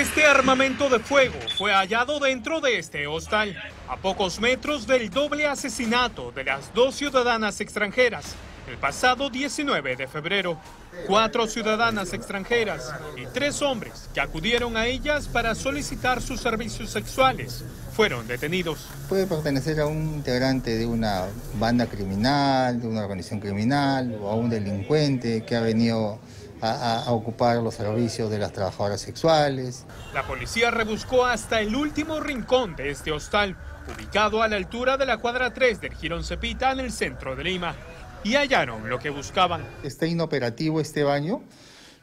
Este armamento de fuego fue hallado dentro de este hostal, a pocos metros del doble asesinato de las dos ciudadanas extranjeras el pasado 19 de febrero. 4 ciudadanas extranjeras y 3 hombres que acudieron a ellas para solicitar sus servicios sexuales fueron detenidos. Puede pertenecer a un integrante de una banda criminal, de una organización criminal o a un delincuente que ha venido a ocupar los servicios de las trabajadoras sexuales. La policía rebuscó hasta el último rincón de este hostal, ubicado a la altura de la cuadra 3 del jirón Zepita en el centro de Lima, y hallaron lo que buscaban. Está inoperativo este baño,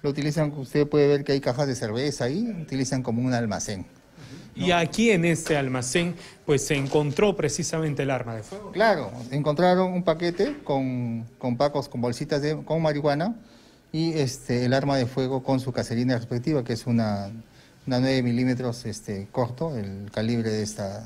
lo utilizan, usted puede ver que hay cajas de cerveza ahí, utilizan como un almacén, ¿no? Y aquí en este almacén pues se encontró precisamente el arma de fuego. Claro, encontraron un paquete con pacos, con bolsitas con marihuana, y el arma de fuego con su caserina respectiva, que es una 9 milímetros corto, el calibre de esta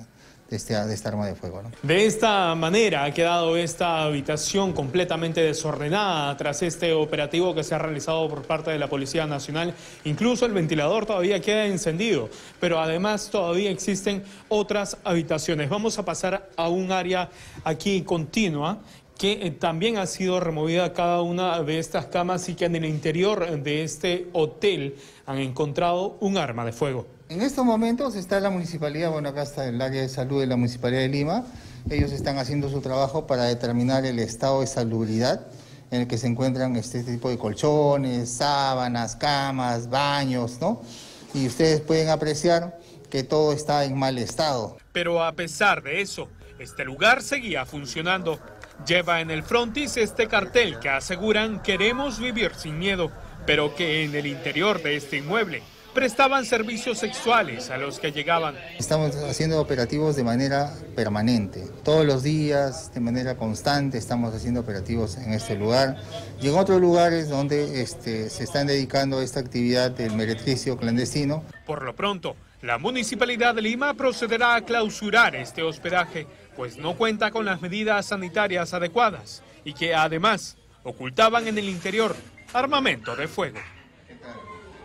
arma de fuego, ¿no? De esta manera ha quedado esta habitación completamente desordenada tras este operativo que se ha realizado por parte de la Policía Nacional. Incluso el ventilador todavía queda encendido, pero además todavía existen otras habitaciones. Vamos a pasar a un área aquí continua, que también ha sido removida cada una de estas camas y que en el interior de este hotel han encontrado un arma de fuego. En estos momentos está la municipalidad, bueno, acá está el área de salud de la Municipalidad de Lima. Ellos están haciendo su trabajo para determinar el estado de salubridad en el que se encuentran este tipo de colchones, sábanas, camas, baños, ¿no? Y ustedes pueden apreciar que todo está en mal estado. Pero a pesar de eso, este lugar seguía funcionando. Lleva en el frontis este cartel que aseguran "Queremos vivir sin miedo", pero que en el interior de este inmueble prestaban servicios sexuales a los que llegaban. Estamos haciendo operativos de manera permanente, todos los días, de manera constante estamos haciendo operativos en este lugar y en otros lugares donde se están dedicando a esta actividad del meretricio clandestino. Por lo pronto, la Municipalidad de Lima procederá a clausurar este hospedaje, pues no cuenta con las medidas sanitarias adecuadas y que además ocultaban en el interior armamento de fuego.